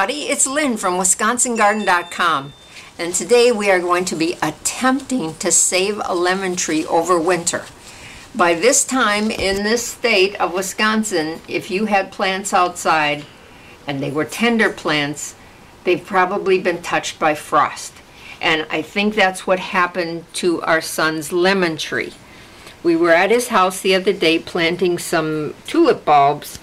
everybody, it's Lynn from WisconsinGarden.com, and today we are going to be attempting to save a lemon tree over winter. By this time in this state of Wisconsin, if you had plants outside and they were tender plants, they've probably been touched by frost. And I think that's what happened to our son's lemon tree. We were at his house the other day planting some tulip bulbs,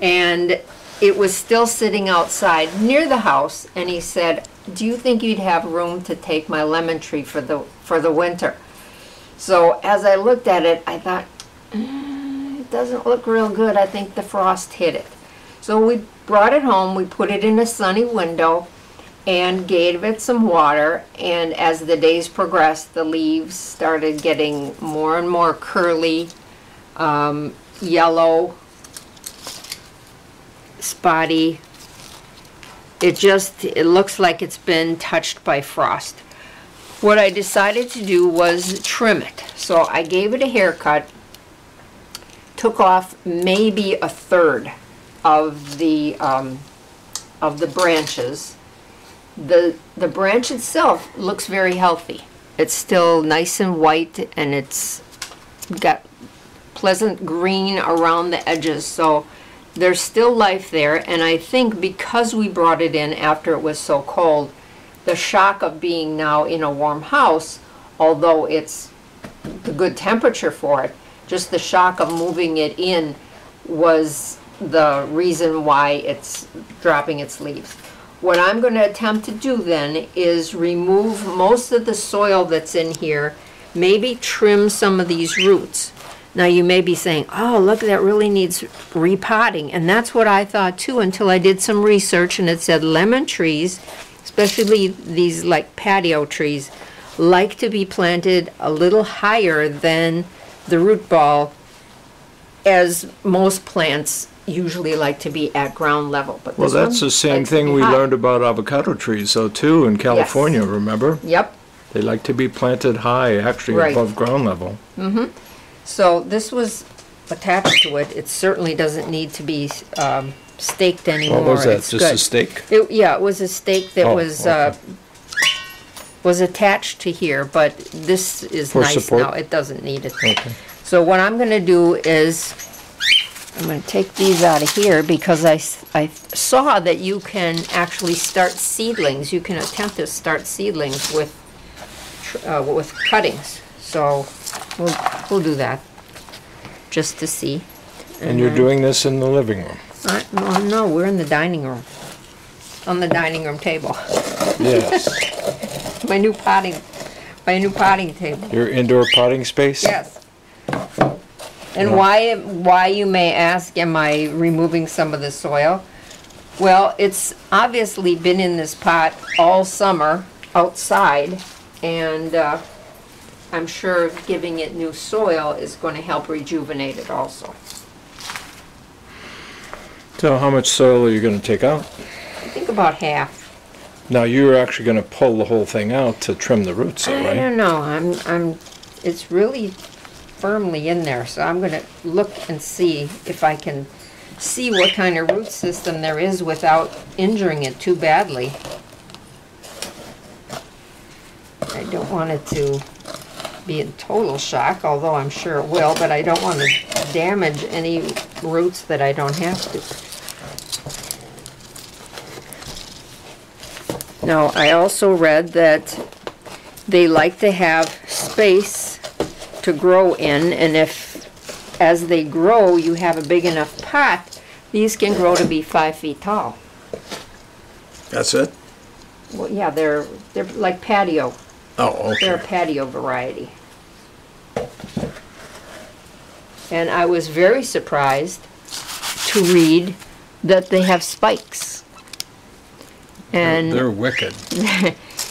and it was still sitting outside near the house, and he said, "Do you think you'd have room to take my lemon tree for the winter?" So as I looked at it, I thought, it doesn't look real good. I think the frost hit it. So we brought it home, we put it in a sunny window, and gave it some water, and as the days progressed, the leaves started getting more and more curly, yellow, spotty. It looks like it's been touched by frost. What I decided to do was trim it. So I gave it a haircut, took off maybe a third of the branches. The branch itself looks very healthy. It's still nice and white, and it's got pleasant green around the edges, so there's still life there. And I think because we brought it in after it was so cold, the shock of being now in a warm house, although it's a good temperature for it, just the shock of moving it in was the reason why it's dropping its leaves. What I'm going to attempt to do then is remove most of the soil that's in here, maybe trim some of these roots. Now you may be saying, "Oh, look, that really needs repotting." And that's what I thought too, until I did some research, and it said lemon trees, especially these like patio trees, like to be planted a little higher than the root ball, as most plants usually like to be at ground level. But well, that's the same thing we learned about avocado trees, though, too, in California, yes. Remember? Yep. They like to be planted high, actually, right above ground level. Mm-hmm. So this was attached to it. It certainly doesn't need to be staked anymore. What was that? It's just good. A stake? Yeah, it was a stake that was attached to here, but this is for nice support. Now. It doesn't need it. Okay. So what I'm going to do is I'm going to take these out of here, because I saw that you can actually start seedlings. You can attempt to start seedlings with cuttings. So we'll do that just to see. And you're doing this in the living room? No, we're in the dining room, on the dining room table. Yes. my new potting table. Your indoor potting space? Yes. And why, you may ask, am I removing some of the soil? Well, it's obviously been in this pot all summer outside, and I'm sure giving it new soil is going to help rejuvenate it also. So how much soil are you going to take out? I think about half. Now, you're actually going to pull the whole thing out to trim the roots, though, right? I don't know. It's really firmly in there, so I'm going to look and see if I can see what kind of root system there is without injuring it too badly. I don't want it to be in total shock, although I'm sure it will, but I don't want to damage any roots that I don't have to. Now, I also read that they like to have space to grow in, and if as they grow you have a big enough pot, these can grow to be 5 feet tall. That's it? Well, yeah, they're like patio. Oh, okay. They're a patio variety. And I was very surprised to read that they have spikes. And they're wicked.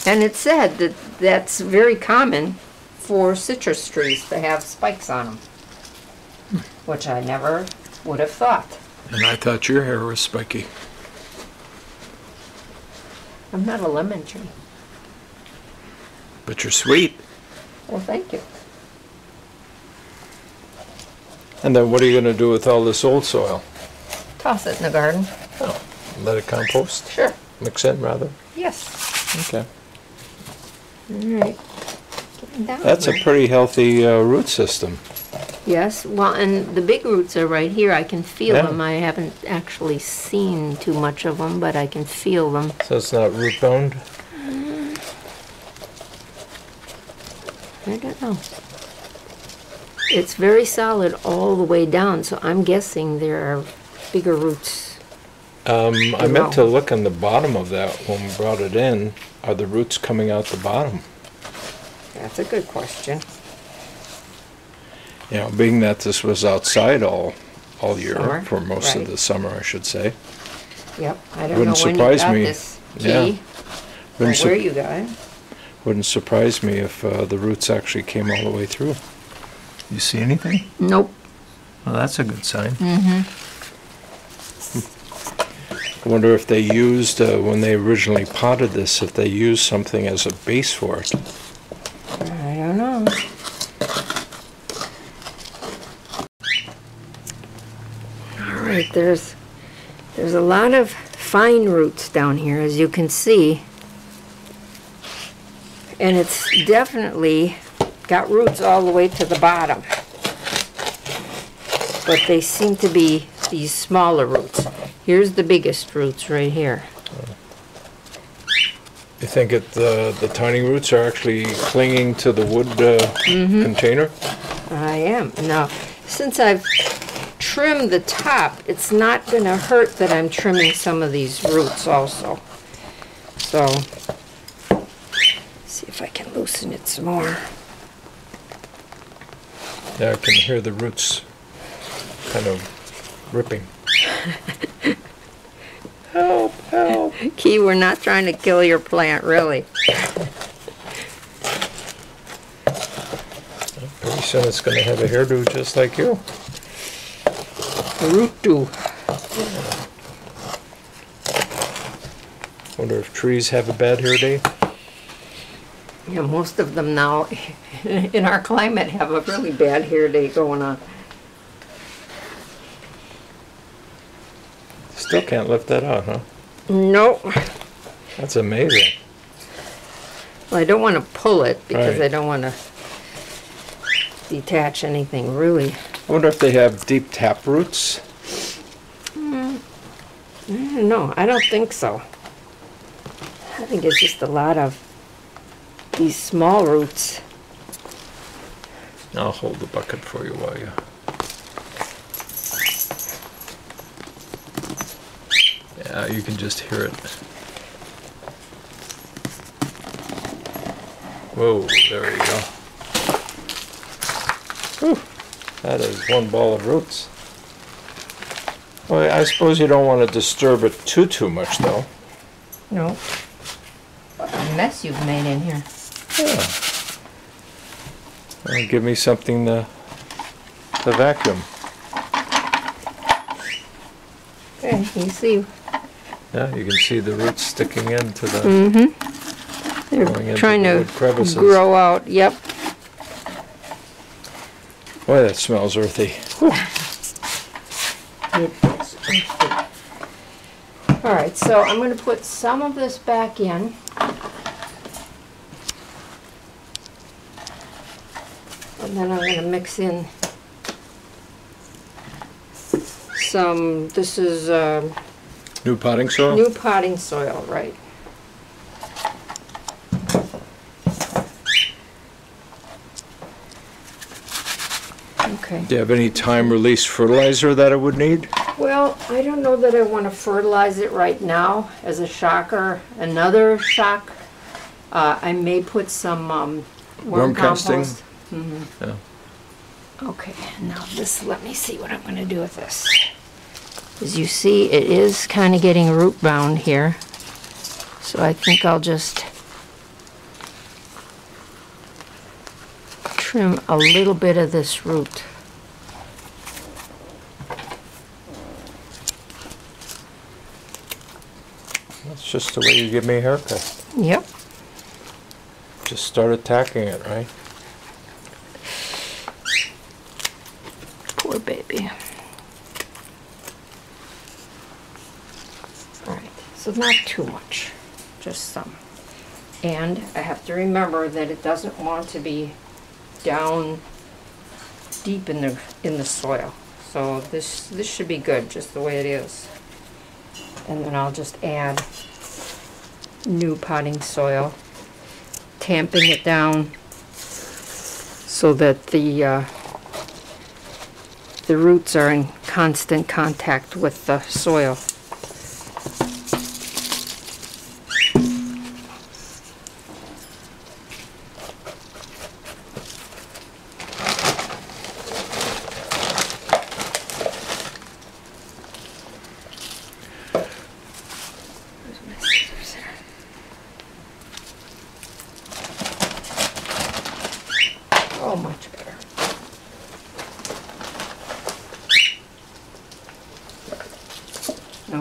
And it said that that's very common for citrus trees to have spikes on them, which I never would have thought. And I thought your hair was spiky. I'm not a lemon tree. But you're sweet. Well, thank you. And then what are you going to do with all this old soil? Toss it in the garden. Oh, let it compost? Sure. mix in, rather? Yes. Okay. All right. That's a pretty healthy root system. Yes, well, and the big roots are right here. I can feel them. I haven't actually seen too much of them, but I can feel them. So it's not root-boned? I don't know. It's very solid all the way down, so I'm guessing there are bigger roots. I meant to look on the bottom of that when we brought it in. Are the roots coming out the bottom? That's a good question. You know, being that this was outside all year, for most of the summer, I should say. Yep, I don't know when you got this key, or where you got it. Wouldn't surprise me if the roots actually came all the way through. You see anything? Nope. Well, that's a good sign. I wonder if they used, when they originally potted this, if they used something as a base for it. I don't know. Alright, there's a lot of fine roots down here, as you can see. And it's definitely got roots all the way to the bottom. But they seem to be these smaller roots. Here's the biggest roots right here. You think the tiny roots are actually clinging to the wood container? I am. Now, since I've trimmed the top, it's not going to hurt that I'm trimming some of these roots also. So, see if I can loosen it some more. Yeah, I can hear the roots kind of ripping. Help, help. Key, we're not trying to kill your plant, really. Pretty soon it's going to have a hairdo just like you. A root do. Wonder if trees have a bad hair day? Yeah, most of them now in our climate have a really bad hair day going on. Still can't lift that out, huh? Nope. That's amazing. Well, I don't want to pull it because I don't want to detach anything, really. I wonder if they have deep tap roots? No, I don't think so. I think it's just a lot of these small roots. I'll hold the bucket for you while you... you can just hear it. Whoa, there you go. Whew, that is one ball of roots. Well, I suppose you don't want to disturb it too much, though. No. What a mess you've made in here. Yeah. Well, give me something to vacuum. There, you see. Yeah, you can see the roots sticking into the... They're trying to grow out, Boy, that smells earthy. All right, so I'm going to put some of this back in. And then I'm going to mix in some, this is... new potting soil? New potting soil, right. Okay. Do you have any time-release fertilizer that I would need? Well, I don't know that I want to fertilize it right now as a shocker. Another shock, I may put some worm compost. Yeah. Okay, now this, let me see what I'm going to do with this. As you see, it is kind of getting root bound here, so I think I'll just trim a little bit of this root. That's just the way you give me a haircut. Yep. Just start attacking it, right? Poor baby. So not too much, just some. And I have to remember that it doesn't want to be down deep in the soil. So this should be good just the way it is. And then I'll just add new potting soil, tamping it down so that the roots are in constant contact with the soil.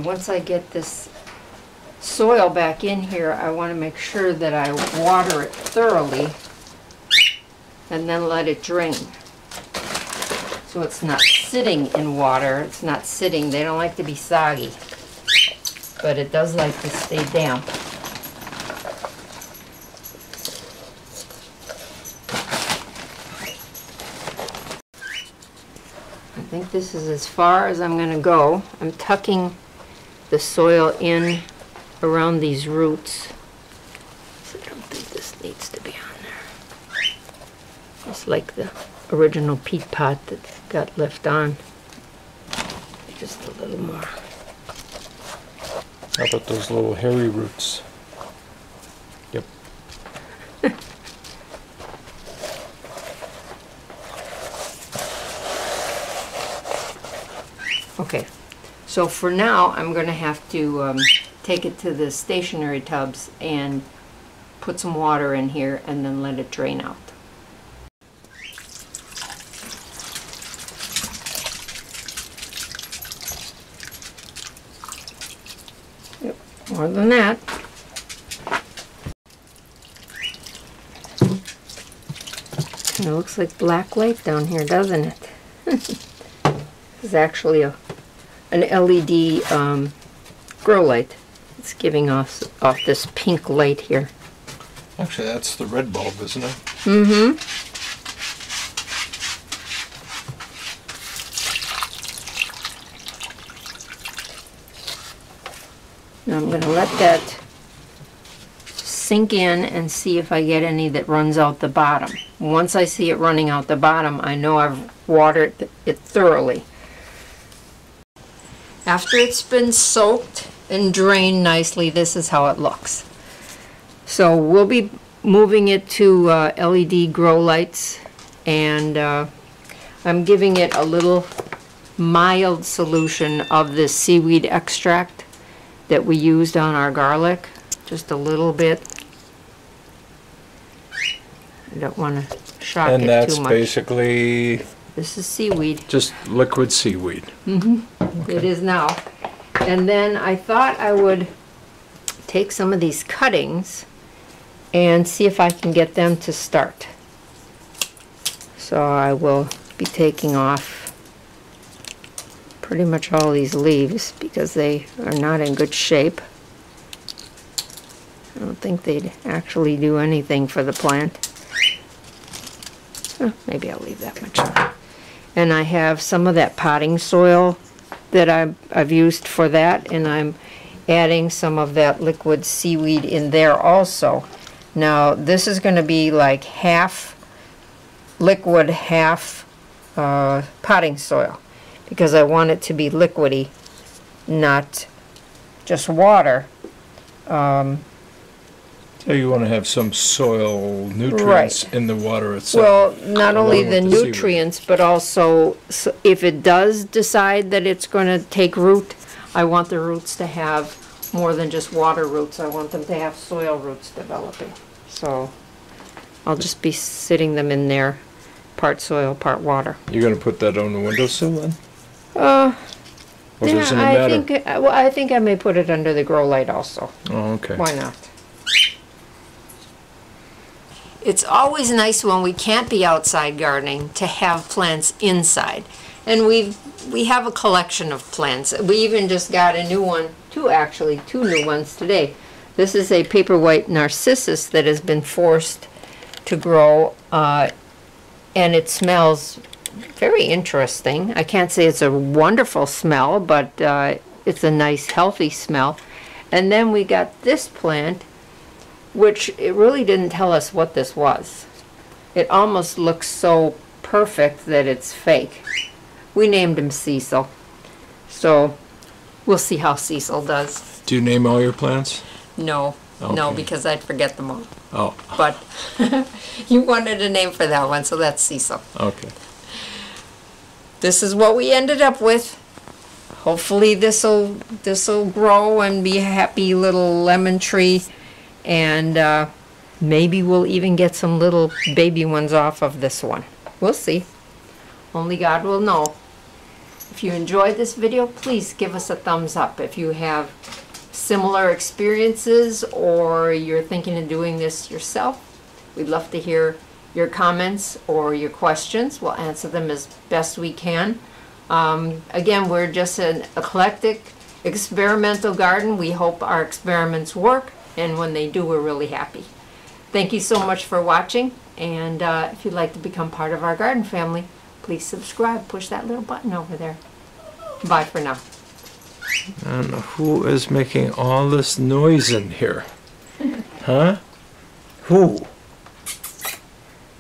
Once I get this soil back in here, I want to make sure that I water it thoroughly and then let it drain. So it's not sitting in water. It's not sitting. They don't like to be soggy, but it does like to stay damp. I think this is as far as I'm going to go. I'm tucking the soil in around these roots. So I don't think this needs to be on there. Just like the original peat pot that got left on. Just a little more. How about those little hairy roots? Yep. Okay. So for now, I'm going to have to take it to the stationary tubs and put some water in here and then let it drain out. Yep, more than that. Kind of looks like black light down here, doesn't it? This is actually an LED grow light. It's giving off this pink light here. Actually, that's the red bulb, isn't it? Mm-hmm. Now I'm going to let that sink in and see if I get any that runs out the bottom. Once I see it running out the bottom, I know I've watered it thoroughly. After it's been soaked and drained nicely, this is how it looks. So we'll be moving it to LED grow lights, and I'm giving it a little mild solution of this seaweed extract that we used on our garlic, just a little bit. I don't want to shock it too much. And that's basically... This is seaweed. Just liquid seaweed. Mm-hmm. Okay. It is now. And then I thought I would take some of these cuttings and see if I can get them to start. So I will be taking off pretty much all these leaves because they are not in good shape. I don't think they'd actually do anything for the plant. Oh, maybe I'll leave that much on. And I have some of that potting soil that I've used for that, and I'm adding some of that liquid seaweed in there also. Now this is going to be like half liquid, half potting soil, because I want it to be liquidy, not just water. So you want to have some soil nutrients, right, in the water itself. Well, not only the nutrients, but also if it does decide that it's going to take root, I want the roots to have more than just water roots. I want them to have soil roots developing. So I'll just be sitting them in there, part soil, part water. You're going to put that on the windowsill then? Or yeah, doesn't it matter? I think I may put it under the grow light also. Oh, okay. Why not? It's always nice when we can't be outside gardening to have plants inside. And we have a collection of plants. We even just got a new one two new ones today. This is a paperwhite narcissus that has been forced to grow, and it smells very interesting. I can't say it's a wonderful smell, but it's a nice, healthy smell. And then we got this plant, which it really didn't tell us what this was. It almost looks so perfect that it's fake. We named him Cecil, so we'll see how Cecil does. Do you name all your plants? No, okay. No, because I'd forget them all. Oh. But you wanted a name for that one, so that's Cecil. Okay. This is what we ended up with. Hopefully this'll grow and be a happy little lemon tree, and maybe we'll even get some little baby ones off of this one. We'll see. Only God will know. If you enjoyed this video, please give us a thumbs up. If you have similar experiences or you're thinking of doing this yourself, we'd love to hear your comments or your questions. We'll answer them as best we can. Again, we're just an eclectic experimental garden. We hope our experiments work, and when they do, we're really happy. Thank you so much for watching, and if you'd like to become part of our garden family, please subscribe. Push that little button over there. Bye for now. And who is making all this noise in here? Huh? Who?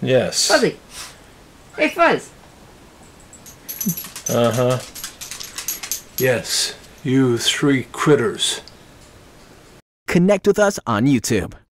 Yes. Fuzzy. Hey, Fuzz. Uh-huh. Yes, you three critters. Connect with us on YouTube.